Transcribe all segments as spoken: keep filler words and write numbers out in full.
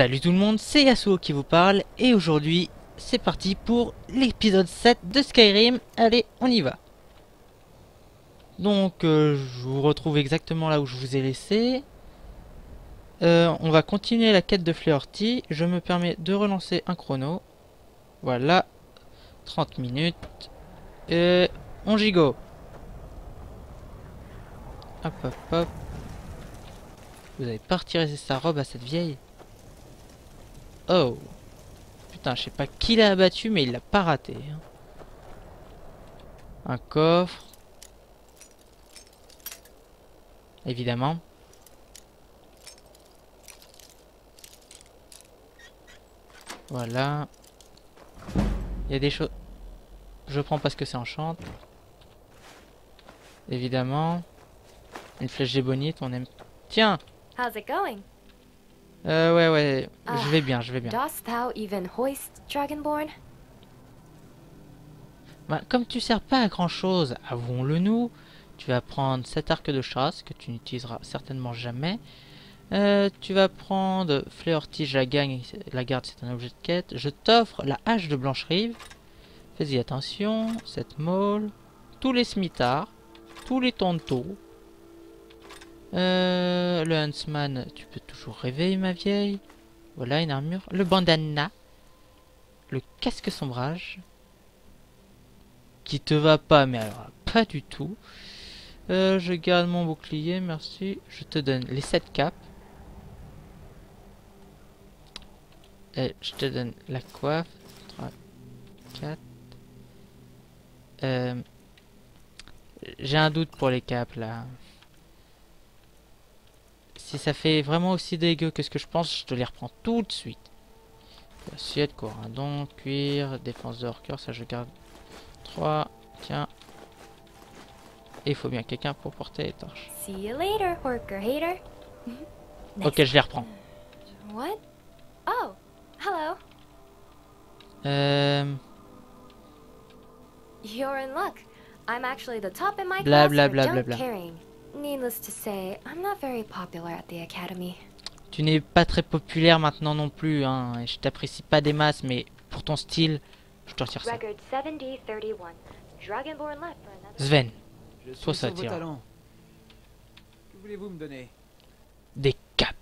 Salut tout le monde, c'est Yasuo qui vous parle et aujourd'hui c'est parti pour l'épisode sept de Skyrim. Allez, on y va. Donc euh, je vous retrouve exactement là où je vous ai laissé. Euh, on va continuer la quête de Fleurty. Je me permets de relancer un chrono. Voilà, trente minutes. Et on gigot. Hop hop hop. Vous avez pas retiré sa robe à cette vieille. Oh. Putain, je sais pas qui l'a abattu, mais il l'a pas raté. Un coffre. Évidemment. Voilà. Il y a des choses... Je prends parce que ça enchante. Évidemment. Une flèche d'ébonite, on aime... Tiens. How's it going? Euh, ouais, ouais, je vais bien, je vais bien. Bah, comme tu sers pas à grand chose, avouons-le nous, tu vas prendre cet arc de chasse que tu n'utiliseras certainement jamais. Euh, tu vas prendre Fleurty, je la gagne, la garde, c'est un objet de quête. Je t'offre la hache de Blanche Rive. Fais-y attention, cette maule, tous les smitards, tous les tontos. Euh, le Huntsman, tu peux toujours rêver ma vieille. Voilà une armure. Le bandana. Le casque sombrage. Qui te va pas, mais alors pas du tout. Euh, je garde mon bouclier, merci. Je te donne les sept capes. Et je te donne la coiffe. trois, quatre. Euh, J'ai un doute pour les capes là. Si ça fait vraiment aussi dégueu que ce que je pense, je te les reprends tout de suite. Assiette, corindon, cuir, défense de hors-cœur, ça je garde. trois, tiens. Et il faut bien quelqu'un pour porter les torches. See you later, worker hater. Ok, je les reprends. What? Oh, hello. Euh... You're in luck. I'm actually the top in my class for junk carrying. Needless to say, I'm not very popular at the academy. Tu n'es pas très populaire maintenant non plus, hein. Et je t'apprécie pas des masses, mais pour ton style, je te retire ça. Sven, toi ça tire. Que voulez-vous me donner? Des capes.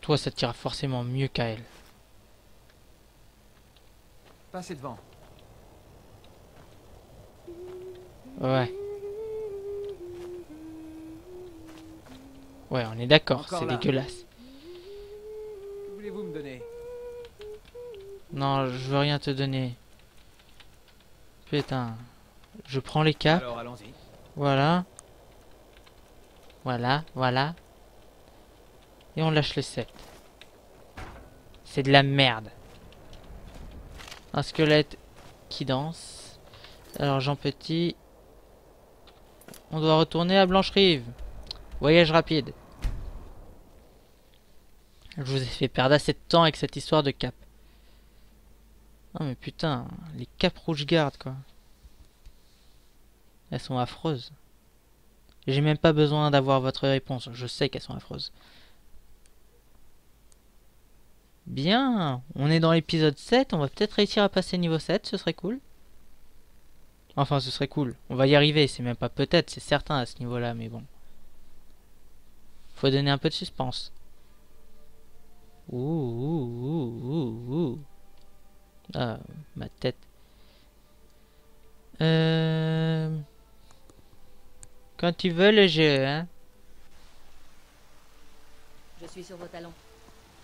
Toi ça tira forcément mieux qu'à elle. Passez devant. Ouais. Ouais, on est d'accord, c'est dégueulasse. Que voulez-vous me donner? Non, je veux rien te donner. Putain. Je prends les capes. Alors, allons-y. Voilà. Voilà, voilà. Et on lâche les sept. C'est de la merde. Un squelette qui danse. Alors, Jean Petit. On doit retourner à Blanche Rive. Voyage rapide. Je vous ai fait perdre assez de temps avec cette histoire de cap. Non mais putain, les capes rouges gardes quoi. Elles sont affreuses. J'ai même pas besoin d'avoir votre réponse, je sais qu'elles sont affreuses. Bien, on est dans l'épisode sept, on va peut-être réussir à passer niveau sept, ce serait cool. Enfin, ce serait cool. On va y arriver, c'est même pas peut-être, c'est certain à ce niveau-là, mais bon. Faut donner un peu de suspense. Ouh, ouh, ouh, ouh. Ah, ma tête. Euh... Quand tu veux le jeu, hein. Je suis sur vos talons.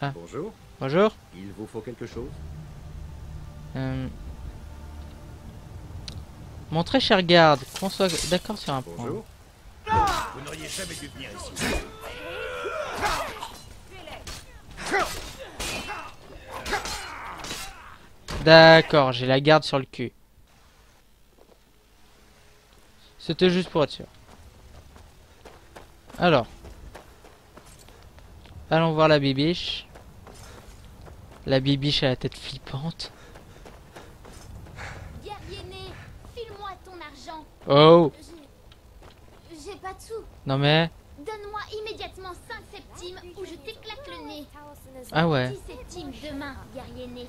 Ah. Bonjour. Bonjour. Il vous faut quelque chose? Euh... Mon très cher garde, qu'on soit d'accord sur un point. Bonjour. Vous n'auriez jamais dû venir ici. D'accord, j'ai la garde sur le cul. C'était juste pour être sûr. Alors. Allons voir la bibiche. La bibiche à la tête flippante. Oh! J'ai pas de sous! Non mais. Donne-moi immédiatement cinq septimes ou je t'éclate Ah ouais. Demain, guerrier né.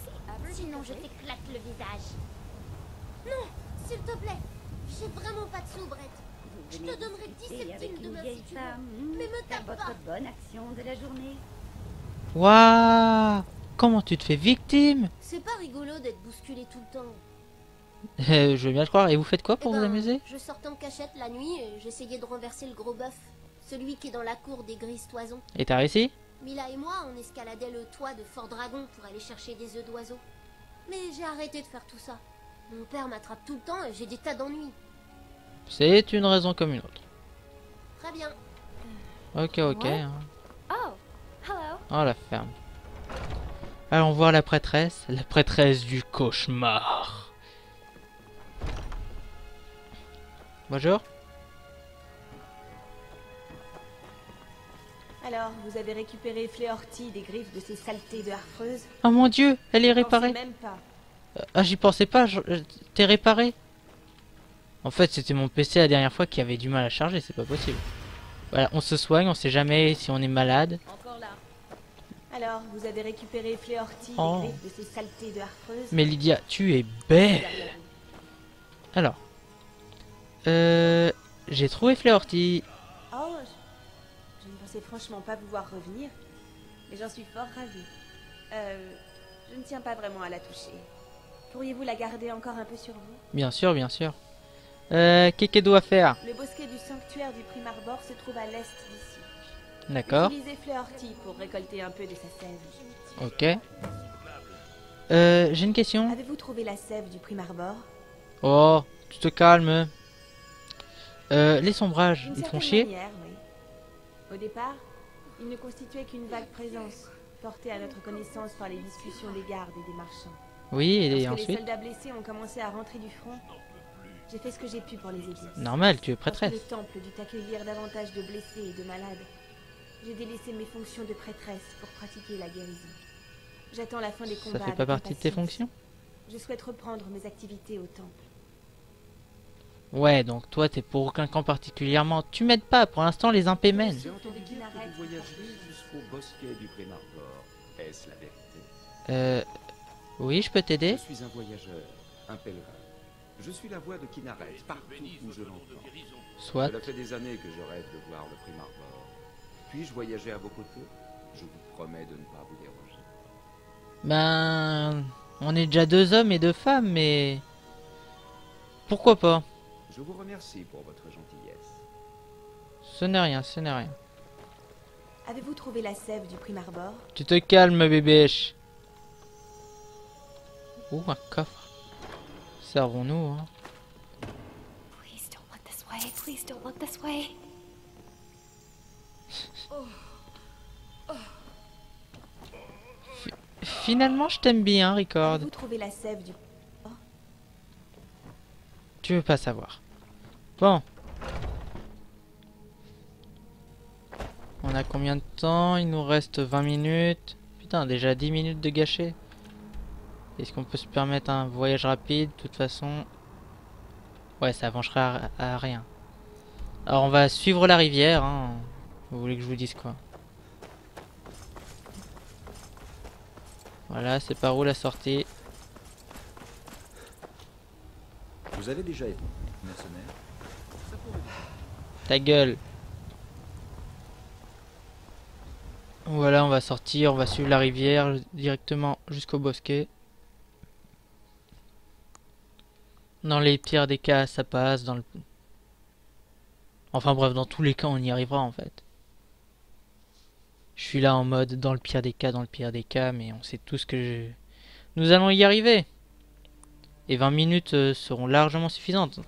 Sinon je t'éclate le visage. Non, s'il te plaît. J'ai vraiment pas de sous, Brett. Je te donnerai dix centimes demain si tu veux. Mais me tape pas. Bonne action de la journée. Waouh! Comment tu te fais victime? C'est pas rigolo d'être bousculé tout le temps. Euh, je veux bien te croire. Et vous faites quoi pour eh ben, vous amuser? Je sortais en cachette la nuit et j'essayais de renverser le gros bœuf. Celui qui est dans la cour des grises toisons. Et t'as réussi? Mila et moi, on escaladait le toit de Fort Dragon pour aller chercher des œufs d'oiseaux. Mais j'ai arrêté de faire tout ça. Mon père m'attrape tout le temps et j'ai des tas d'ennuis. C'est une raison comme une autre. Très bien. Ok, ok. Hein. Oh, hello. Oh, la ferme. Allons voir la prêtresse. La prêtresse du cauchemar. Bonjour. Alors, vous avez récupéré Fleurty des griffes de ces saletés de harfreuses? Oh mon dieu, elle est réparée. Même pas. Ah, j'y pensais pas, je... t'es réparée. En fait, c'était mon P C la dernière fois qui avait du mal à charger, c'est pas possible. Voilà, on se soigne, on sait jamais si on est malade. Encore là. Alors, vous avez récupéré Fleurty oh. des griffes de ces saletés de harfreuses. Mais Lydia, tu es belle. Alors, euh, j'ai trouvé Fleurty. Oh, je... Je ne pensais franchement pas pouvoir revenir, mais j'en suis fort ravie. Euh, je ne tiens pas vraiment à la toucher. Pourriez-vous la garder encore un peu sur vous? Bien sûr, bien sûr. Euh, qu'est-ce qu'elle doit faire? Le bosquet du sanctuaire du Primarbor se trouve à l'est d'ici. D'accord. Utilisez Fleurty pour récolter un peu de sa sève. Ok. Euh, j'ai une question. Avez-vous trouvé la sève du Primarbor? Oh, tu te calmes. Euh, les sombrages, ils font chier. Manière, oui. Au départ, il ne constituait qu'une vague présence, portée à notre connaissance par les discussions des gardes et des marchands. Oui, et, et ensuite... les soldats blessés ont commencé à rentrer du front, j'ai fait ce que j'ai pu pour les aider. Normal, tu es prêtresse. Lorsque le temple dut accueillir davantage de blessés et de malades, j'ai délaissé mes fonctions de prêtresse pour pratiquer la guérison. J'attends la fin des combats. Ça fait pas partie de tes fonctions? Je souhaite reprendre mes activités au temple. Ouais, donc toi, t'es pour aucun camp particulièrement. Tu m'aides pas, pour l'instant, les impés mènent. Euh... Oui, je peux t'aider? Je suis un voyageur, un pèlerin. Je suis la voix de Kynareth, partout où je l'entends. Soit. Cela fait des années que je rêve de voir le Primarbor. Puis-je voyager à vos côtés? Je vous promets de ne pas vous déroger. Ben... On est déjà deux hommes et deux femmes, mais... Pourquoi pas? Je vous remercie pour votre gentillesse. Ce n'est rien, ce n'est rien. Avez-vous trouvé la sève du Primarbor? Tu te calmes, bébéche. Oh, un coffre. Servons-nous, hein. Please don't look this way. Please don't look this way. Oh. Oh. Finalement, je t'aime bien, Ricord. Avez-vous trouvé la sève du... Tu veux pas savoir. Bon. On a combien de temps? Il nous reste vingt minutes. Putain, déjà dix minutes de gâchés. Est-ce qu'on peut se permettre un voyage rapide? De toute façon... Ouais, ça avancerait à, à rien. Alors, on va suivre la rivière. Hein. Vous voulez que je vous dise quoi? Voilà, c'est par où la sortie? Vous avez déjà été mercenaire? Ta gueule. Voilà, on va sortir, on va suivre la rivière directement jusqu'au bosquet. Dans les pires des cas, ça passe. Dans le... Enfin bref, dans tous les cas, on y arrivera en fait. Je suis là en mode dans le pire des cas, dans le pire des cas, mais on sait tous que je... nous allons y arriver. Et vingt minutes euh, seront largement suffisantes.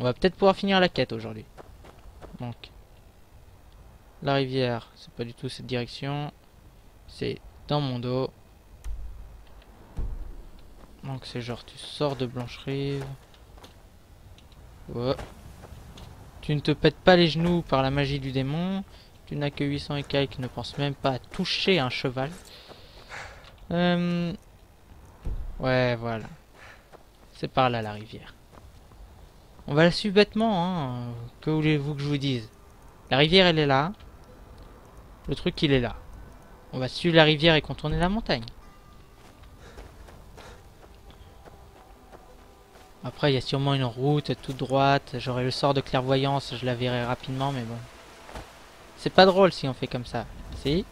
On va peut-être pouvoir finir la quête aujourd'hui. Donc. La rivière, c'est pas du tout cette direction. C'est dans mon dos. Donc c'est genre tu sors de Blanche Rive. Oh. Tu ne te pètes pas les genoux par la magie du démon. Tu n'as que huit cents et quelques, ne pense même pas à toucher un cheval. Euh... Ouais, voilà. C'est par là la rivière. On va la suivre bêtement, hein. Que voulez-vous que je vous dise? La rivière elle est là. Le truc il est là. On va suivre la rivière et contourner la montagne. Après, il y a sûrement une route toute droite. J'aurai le sort de clairvoyance, je la verrai rapidement, mais bon. C'est pas drôle si on fait comme ça. Si.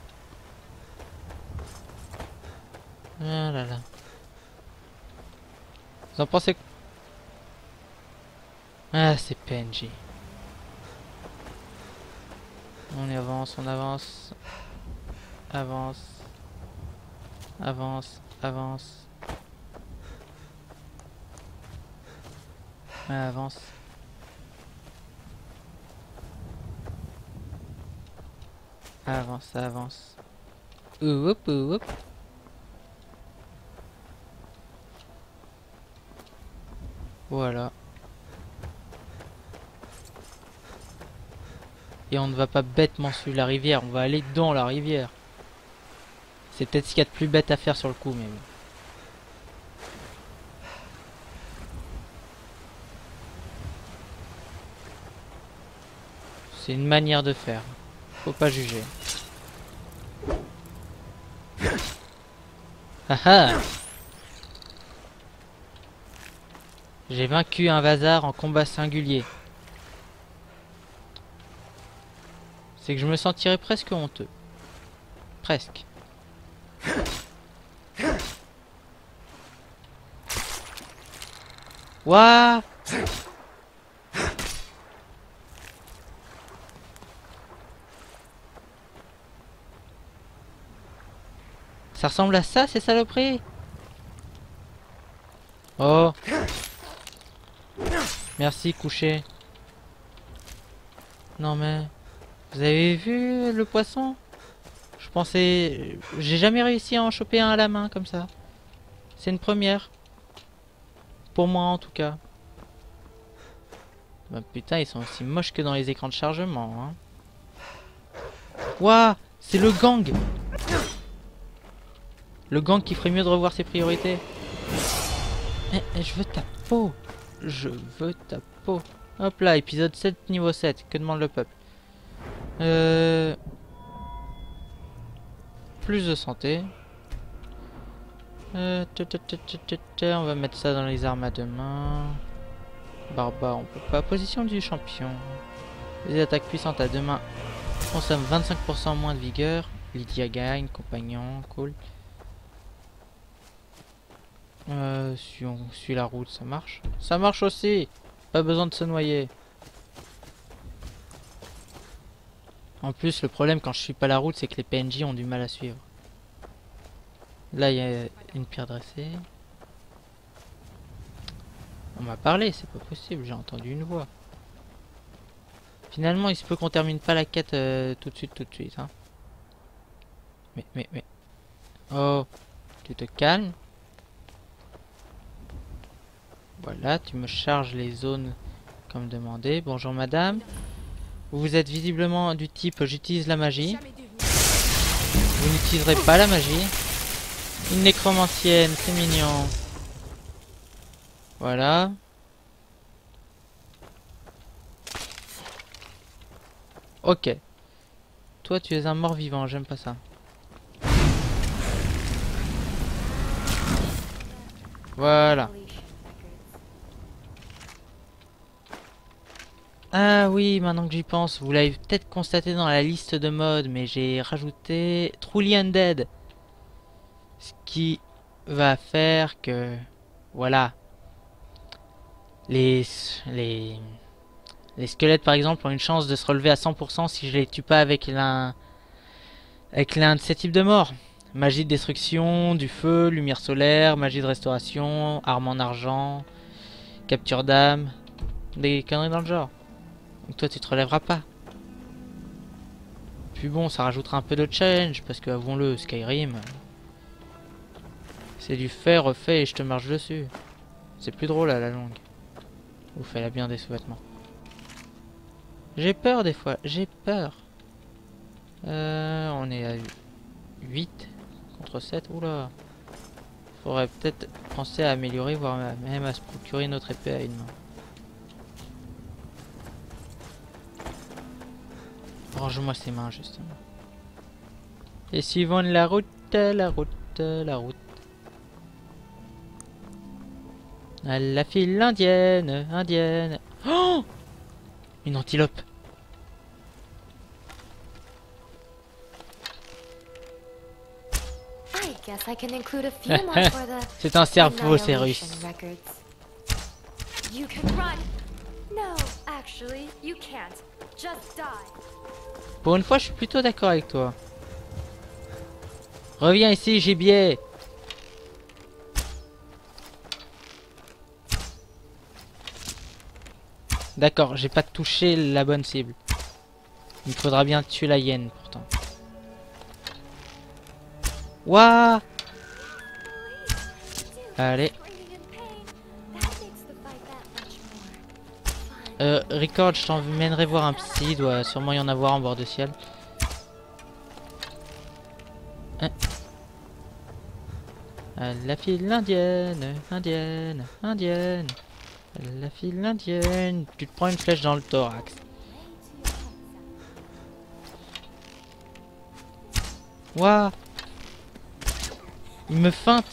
Ah là là. Vous en pensez... Ah, c'est P N J. On avance, on avance. Avance. Avance, avance. Ah, avance. Avance, avance. Oup, oup. Voilà. Et on ne va pas bêtement suivre la rivière, on va aller dans la rivière. C'est peut-être ce qu'il y a de plus bête à faire sur le coup, mais... C'est une manière de faire. Faut pas juger. Haha! J'ai vaincu un Vazar en combat singulier. C'est que je me sentirais presque honteux. Presque. Wouah! Ça ressemble à ça, ces saloperies? Oh! Merci, couché. Non mais... Vous avez vu le poisson? Je pensais... J'ai jamais réussi à en choper un à la main, comme ça. C'est une première. Pour moi, en tout cas. Bah, putain, ils sont aussi moches que dans les écrans de chargement, hein. Wouah! C'est le gang! Le gang qui ferait mieux de revoir ses priorités. Eh, je veux ta peau. Je veux ta peau. Hop là, épisode sept, niveau sept. Que demande le peuple? Euh... Plus de santé. Euh... On va mettre ça dans les armes à deux mains. Barbare, on peut pas. Position du champion. Les attaques puissantes à deux mains consomment vingt-cinq pour cent moins de vigueur. Lydia gagne, compagnon, cool. Euh, si on suit la route, ça marche. Ça marche aussi. Pas besoin de se noyer. En plus, le problème quand je suis pas la route, c'est que les P N J ont du mal à suivre. Là, il y a une pierre dressée. On m'a parlé, c'est pas possible. J'ai entendu une voix. Finalement, il se peut qu'on termine pas la quête euh, tout de suite, tout de suite. Hein. Mais, mais, mais... Oh, tu te calmes. Voilà, tu me charges les zones comme demandé. Bonjour madame. Vous êtes visiblement du type j'utilise la magie. Vous n'utiliserez pas la magie. Une nécromancienne, c'est mignon. Voilà. Ok. Toi tu es un mort vivant, j'aime pas ça. Voilà. Ah oui, maintenant que j'y pense, vous l'avez peut-être constaté dans la liste de mods, mais j'ai rajouté Truly Undead. Ce qui va faire que... Voilà. Les, les, les squelettes, par exemple, ont une chance de se relever à cent pour cent si je les tue pas avec l'un avec l'un de ces types de morts. Magie de destruction, du feu, lumière solaire, magie de restauration, arme en argent, capture d'âme, des conneries dans le genre. Donc toi tu te relèveras pas. Puis bon, ça rajoutera un peu de challenge parce que avouons-le, Skyrim, c'est du fait refait et je te marche dessus. C'est plus drôle à la longue. Ouf, elle a bien des sous-vêtements. J'ai peur des fois, j'ai peur. Euh, on est à huit contre sept. Oula. Faudrait peut-être penser à améliorer, voire même à se procurer notre épée à une main. Range-moi ces mains, justement. Et suivant la route, la route, la route. À la file indienne, indienne. Oh! Une antilope. C'est un cerveau, c'est russe. Pour une fois, je suis plutôt d'accord avec toi. Reviens ici, gibier. D'accord, j'ai pas touché la bonne cible. Il faudra bien tuer la hyène pourtant. Waouh! Allez. Euh, Record, je t'emmènerai voir un psy. Il doit sûrement y en avoir en bord de ciel. Hein? À la file indienne, indienne, indienne. La file indienne, tu te prends une flèche dans le thorax. Waouh! Il me feinte.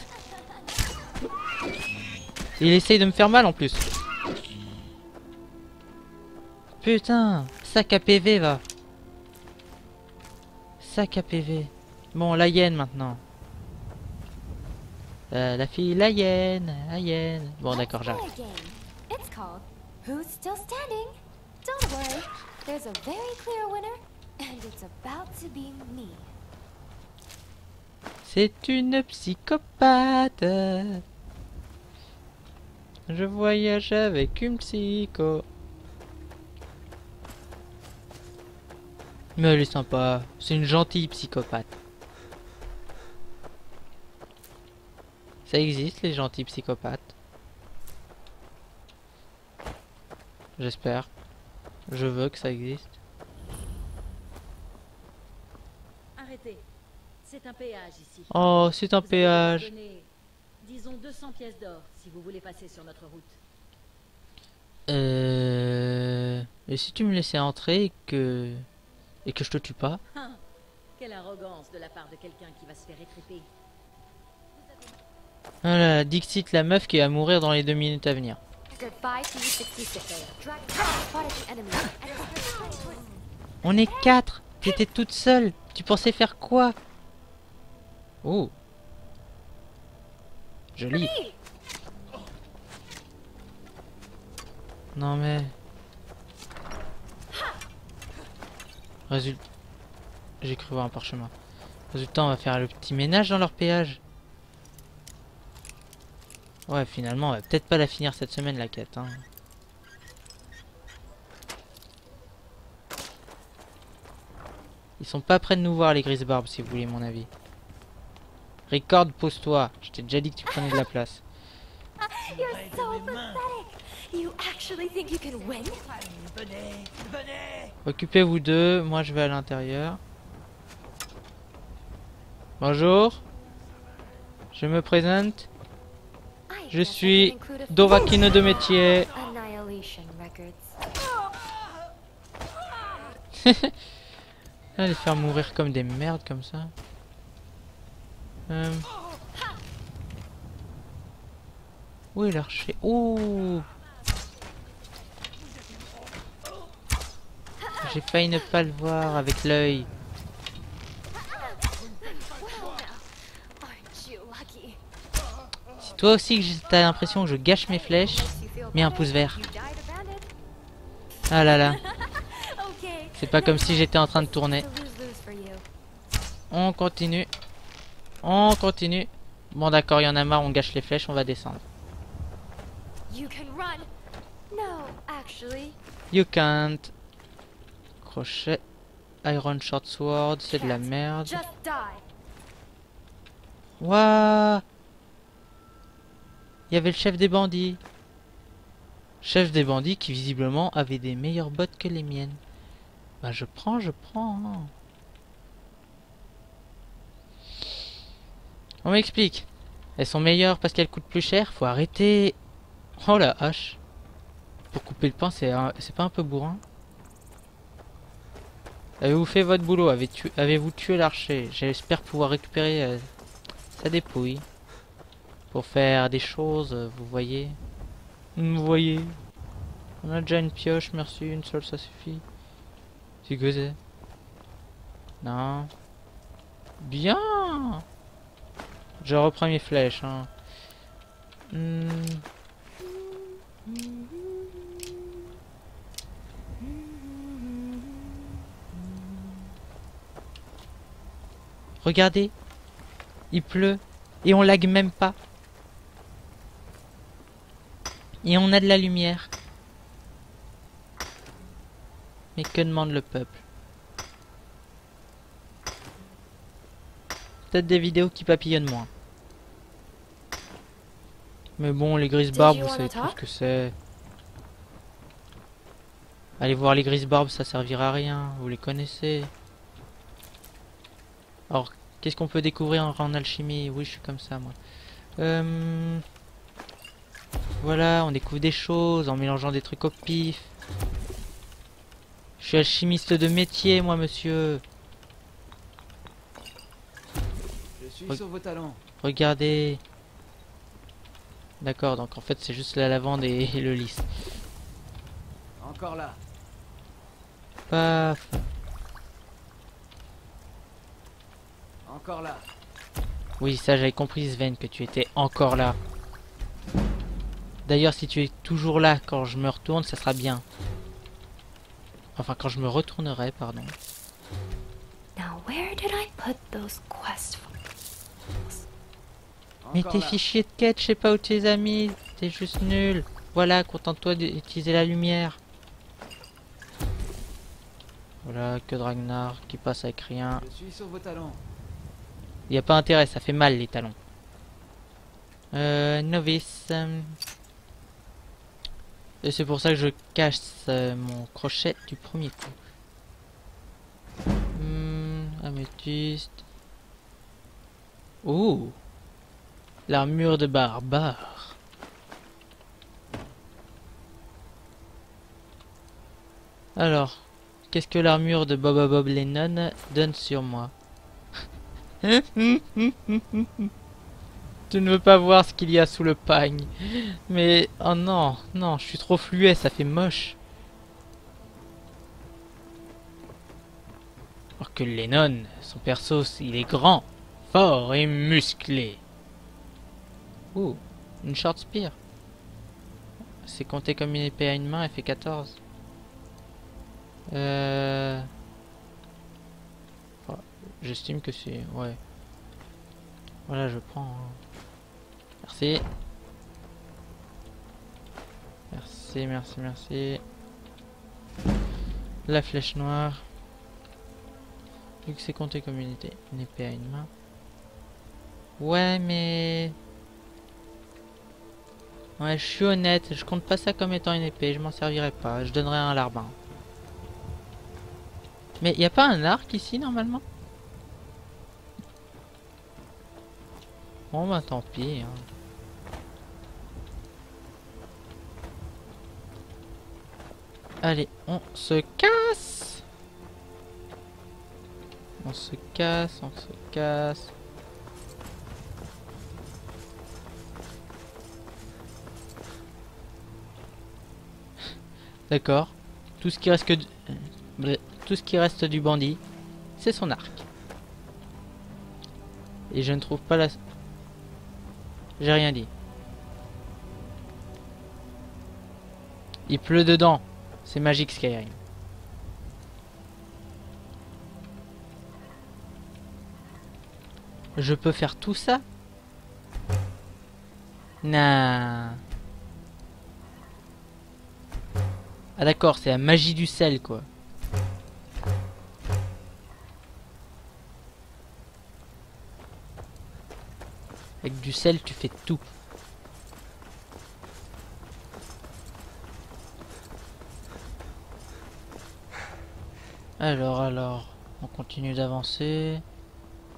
Il essaye de me faire mal en plus. Putain, sac à P V va. Sac à P V. Bon, la hyène maintenant. Euh, la fille, la hyène, la hyène. Bon, d'accord, j'arrive. C'est une psychopathe. Je voyage avec une psycho. Mais elle est sympa. C'est une gentille psychopathe. Ça existe, les gentils psychopathes. J'espère. Je veux que ça existe. Arrêtez. C'est un péage ici. Oh, c'est un vous péage. Donner, disons deux cents pièces d'or si vous voulez passer sur notre route. Euh... Et si tu me laissais entrer et que... et que je te tue pas? Quelle arrogance de la part de quelqu'un qui va se faire étriper. Ah là là, Dixit la meuf qui va mourir dans les deux minutes à venir. On est quatre. T'étais toute seule. Tu pensais faire quoi? Oh. Joli. Non mais... Résultat... J'ai cru voir un parchemin. Résultat, on va faire le petit ménage dans leur péage. Ouais, finalement, on va peut-être pas la finir cette semaine, la quête. Hein. Ils sont pas prêts de nous voir, les grises barbes, si vous voulez mon avis. Record, pose-toi. Je t'ai déjà dit que tu prenais de la place. Occupez-vous d'eux. Moi, je vais à l'intérieur. Bonjour. Je me présente. Je suis Dovahkiin de métier. Les faire mourir comme des merdes comme ça. Euh... Où est l'archer? Ouh! J'ai failli ne pas le voir avec l'œil. Si toi aussi que t'as l'impression que je gâche mes flèches, mets un pouce vert. Ah là là. C'est pas comme si j'étais en train de tourner. On continue. On continue. Bon d'accord, il y en a marre, on gâche les flèches, on va descendre. You can run. No, actually. You can't. Crochet. Iron short sword, c'est de la merde. Waouh! Il y avait le chef des bandits. Chef des bandits qui visiblement avait des meilleures bottes que les miennes. Bah je prends, je prends. On m'explique. Elles sont meilleures parce qu'elles coûtent plus cher. Faut arrêter. Oh la hache. Pour couper le pain, c'est un... pas un peu bourrin? Avez-vous fait votre boulot? Avez-vous tué l'archer? J'espère pouvoir récupérer euh, sa dépouille. Pour faire des choses, euh, vous voyez. Vous voyez. On a déjà une pioche, merci, une seule ça suffit. C'est que c'est. Non. Bien. Je reprends mes flèches. Hein. Hmm. Regardez, il pleut et on lague même pas. Et on a de la lumière. Mais que demande le peuple? Peut-être des vidéos qui papillonnent moins. Mais bon, les grises barbes, vous savez tout ce que c'est. Allez voir les grises barbes, ça servira à rien. Vous les connaissez. Alors, qu'est-ce qu'on peut découvrir en, en alchimie? Oui, je suis comme ça, moi. Euh... Voilà, on découvre des choses en mélangeant des trucs au pif. Je suis alchimiste de métier, moi, monsieur. Je suis Re- sur vos talents. Regardez. D'accord, donc en fait, c'est juste la lavande et, et le lys. Encore là. Paf. Encore là. Oui, ça, j'avais compris, Sven, que tu étais encore là. D'ailleurs, si tu es toujours là quand je me retourne, ça sera bien. Enfin, quand je me retournerai, pardon. Now, where did I put those quest files? Mais tes fichiers de quête, je sais pas où tu les as mis. T'es juste nul. Voilà, contente-toi d'utiliser la lumière. Voilà, que Dragnar qui passe avec rien. Je suis sur vos talents. Y a pas intérêt, ça fait mal les talons. Euh, novice. Et c'est pour ça que je cache euh, mon crochet du premier coup. Hum, améthyste. Ouh. L'armure de barbare. Alors, qu'est-ce que l'armure de Boba Bob Lennon donne sur moi? Tu ne veux pas voir ce qu'il y a sous le pagne. Mais oh non, non, je suis trop fluet, ça fait moche. Alors que Lennon, son perso, il est grand, fort et musclé. Ouh, une short spear. C'est compté comme une épée à une main, elle fait quatorze. Euh... J'estime que c'est... Ouais. Voilà, je prends. Merci. Merci, merci, merci. La flèche noire. Vu que c'est compté comme une épée, une épée à une main. Ouais, mais... Ouais, je suis honnête. Je compte pas ça comme étant une épée. Je m'en servirai pas. Je donnerai un larbin. Mais y a pas un arc ici, normalement? Bon bah tant pis. Hein. Allez, on se casse. On se casse, on se casse. D'accord. Tout ce qui reste que du... tout ce qui reste du bandit, c'est son arc. Et je ne trouve pas la... J'ai rien dit. Il pleut dedans. C'est magique Skyrim. Je peux faire tout ça? Nah. Ah d'accord, c'est la magie du sel quoi. Avec du sel, tu fais tout. Alors, alors, on continue d'avancer.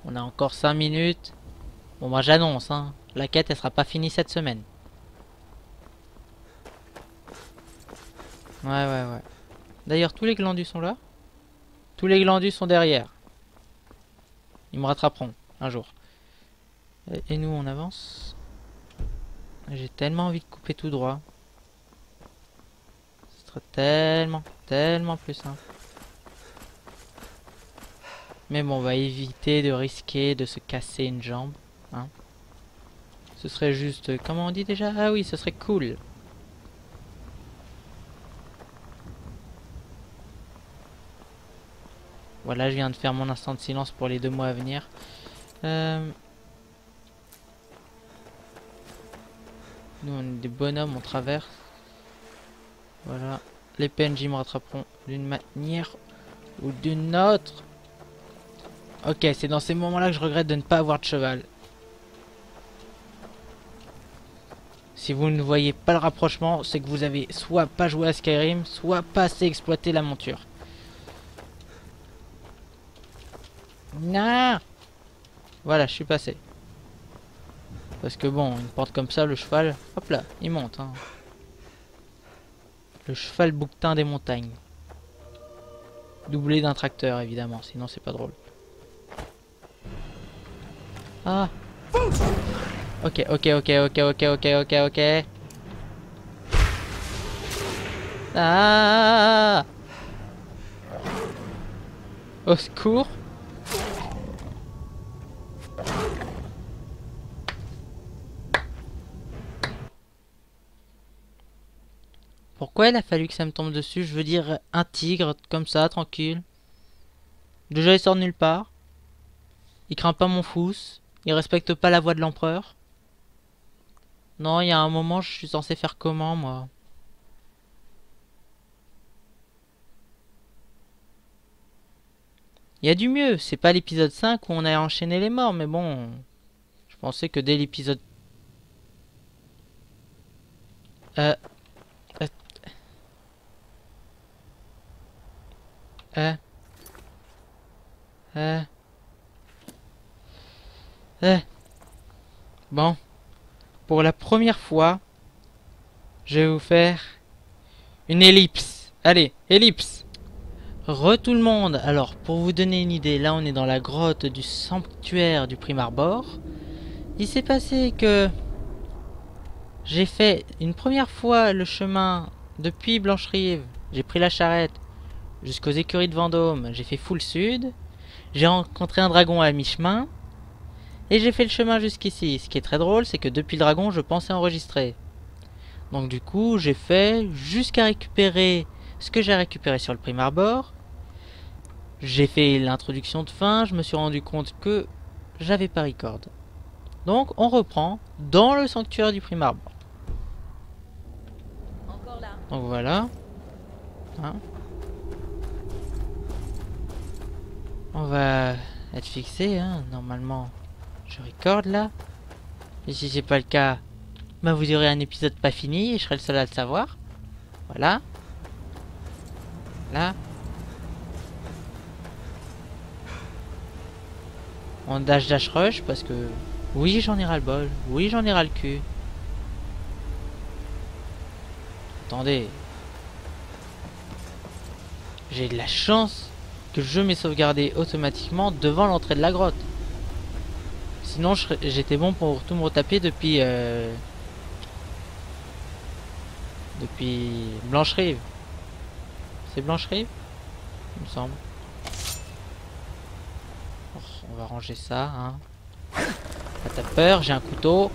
On a encore cinq minutes. Bon, moi, j'annonce, hein. La quête, elle sera pas finie cette semaine. Ouais, ouais, ouais. D'ailleurs, tous les glandus sont là. Tous les glandus sont derrière. Ils me rattraperont un jour. Et nous, on avance. J'ai tellement envie de couper tout droit. Ce serait tellement, tellement plus simple. Mais bon, on va éviter de risquer de se casser une jambe. Hein. Ce serait juste... Comment on dit déjà? Ah oui, ce serait cool. Voilà, je viens de faire mon instant de silence pour les deux mois à venir. Euh... Nous, on est des bonhommes, on traverse. Voilà. Les P N J me rattraperont d'une manière ou d'une autre. Ok, c'est dans ces moments-là que je regrette de ne pas avoir de cheval. Si vous ne voyez pas le rapprochement, c'est que vous avez soit pas joué à Skyrim, soit pas assez exploité la monture. Non. Voilà, je suis passé. Parce que bon, une porte comme ça, le cheval, hop là, il monte. Hein. Le cheval bouquetin des montagnes. Doublé d'un tracteur, évidemment, sinon c'est pas drôle. Ah. Ok, ok, ok, ok, ok, ok, ok, ok. Ah. Au secours. Pourquoi il a fallu que ça me tombe dessus? Je veux dire, un tigre, comme ça, tranquille. Déjà, il sort de nulle part. Il craint pas mon fouce. Il respecte pas la voix de l'empereur. Non, il y a un moment, je suis censé faire comment, moi? Il y a du mieux. C'est pas l'épisode cinq où on a enchaîné les morts, mais bon... Je pensais que dès l'épisode... Euh... Euh. Euh. Euh. Bon. Pour la première fois, je vais vous faire une ellipse. Allez, ellipse. Re tout le monde. Alors, pour vous donner une idée, là on est dans la grotte du sanctuaire du Primarbor. Il s'est passé que j'ai fait une première fois le chemin depuis Blanche Rive. J'ai pris la charrette. Jusqu'aux écuries de Vendôme, j'ai fait full sud, j'ai rencontré un dragon à mi-chemin, et j'ai fait le chemin jusqu'ici. Ce qui est très drôle, c'est que depuis le dragon, je pensais enregistrer. Donc du coup, j'ai fait jusqu'à récupérer ce que j'ai récupéré sur le Primarbor. J'ai fait l'introduction de fin, je me suis rendu compte que j'avais pas record. Donc on reprend dans le sanctuaire du Primarbor. Encore là. Donc voilà. Hein. On va être fixé, hein, normalement. Je recorde là. Et si c'est pas le cas, bah vous aurez un épisode pas fini et je serai le seul à le savoir. Voilà. Là. On dash dash rush parce que... Oui, j'en ai ras le bol. Oui, j'en ai ras le cul. Attendez. J'ai de la chance que je m'ai sauvegardé automatiquement devant l'entrée de la grotte. Sinon j'étais bon pour tout me retaper depuis euh, depuis Blanche Rive. C'est Blanche Rive, il me semble. Oh, on va ranger ça. Hein. Pas t'as peur, j'ai un couteau.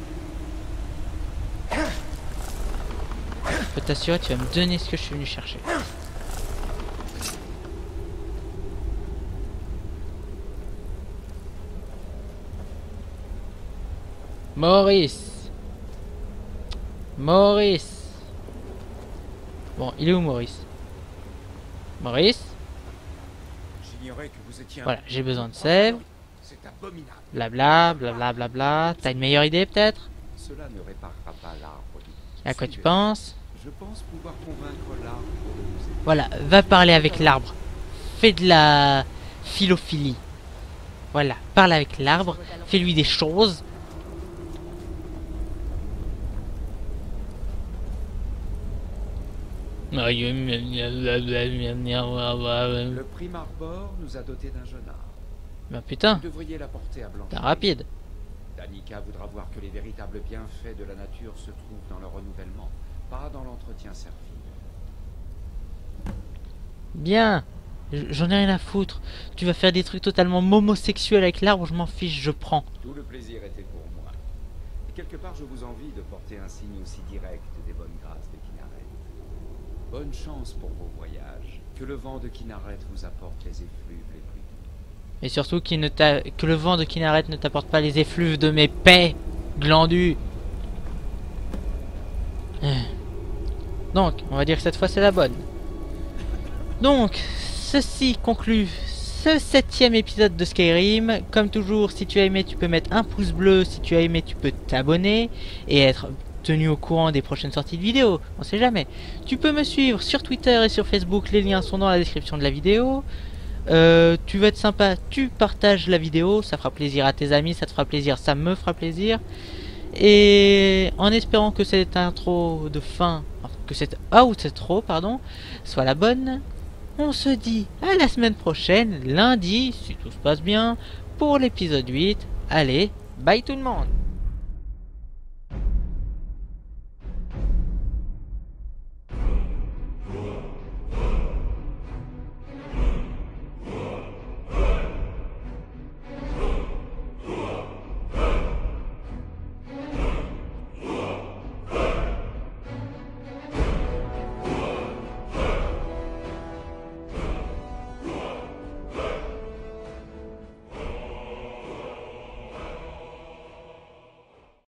Je peux t'assurer, tu vas me donner ce que je suis venu chercher. Maurice, Maurice. Bon, il est où Maurice? Maurice. J'ignorais que vous étiez un... Voilà, j'ai besoin de sève. C'est abominable. Blabla, blabla, blabla. T'as une meilleure idée peut-être? Cela ne réparera pas l'arbre. À quoi tu penses? Je pense pouvoir convaincre l'arbre. Voilà, va parler avec l'arbre. Fais de la philophilie. Voilà, parle avec l'arbre. Fais-lui des choses. Le Primarbor nous a doté d'un jeune art. Ben putain, vous devriez l'apporter à Blanche. T'es rapide. Danica voudra voir que les véritables bienfaits de la nature se trouvent dans le renouvellement, pas dans l'entretien servile. Bien. J'en ai rien à foutre. Tu vas faire des trucs totalement homosexuels avec l'arbre, je m'en fiche, je prends. Tout le plaisir était pour moi. Et quelque part, je vous envie de porter un signe aussi direct des bonnes grâces de Kynareth. Bonne chance pour vos voyages. Que le vent de Kynareth vous apporte les effluves les plus. Et surtout qu'il ne t'a... que le vent de Kynareth ne t'apporte pas les effluves de mes paix, glandus. Donc, on va dire que cette fois c'est la bonne. Donc, ceci conclut ce septième épisode de Skyrim. Comme toujours, si tu as aimé, tu peux mettre un pouce bleu. Si tu as aimé, tu peux t'abonner et être tenu au courant des prochaines sorties de vidéos. On sait jamais. Tu peux me suivre sur Twitter et sur Facebook. Les liens sont dans la description de la vidéo. Euh, tu veux être sympa, tu partages la vidéo, ça fera plaisir à tes amis, ça te fera plaisir, ça me fera plaisir. Et en espérant que cette intro de fin, que cette outro, pardon, soit la bonne, on se dit à la semaine prochaine, lundi, si tout se passe bien, pour l'épisode huit. Allez, bye tout le monde!